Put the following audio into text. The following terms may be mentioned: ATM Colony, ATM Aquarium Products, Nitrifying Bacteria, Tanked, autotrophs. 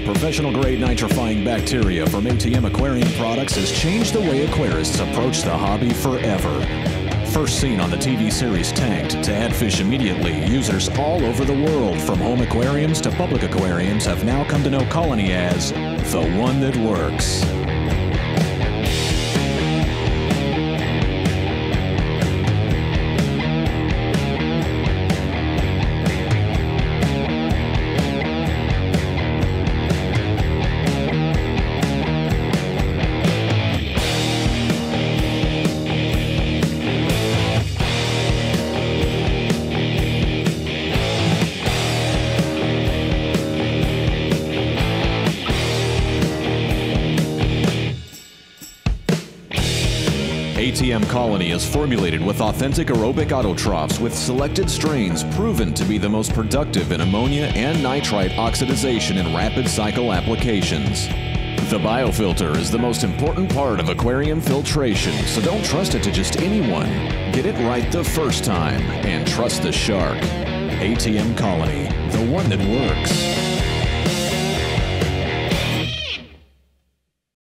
Colony professional-grade nitrifying bacteria from ATM Aquarium Products has changed the way aquarists approach the hobby forever. First seen on the TV series Tanked, to add fish immediately, users all over the world, from home aquariums to public aquariums, have now come to know Colony as the one that works. ATM Colony is formulated with authentic aerobic autotrophs with selected strains proven to be the most productive in ammonia and nitrite oxidation in rapid cycle applications. The biofilter is the most important part of aquarium filtration, so don't trust it to just anyone. Get it right the first time and trust the shark. ATM Colony, the one that works.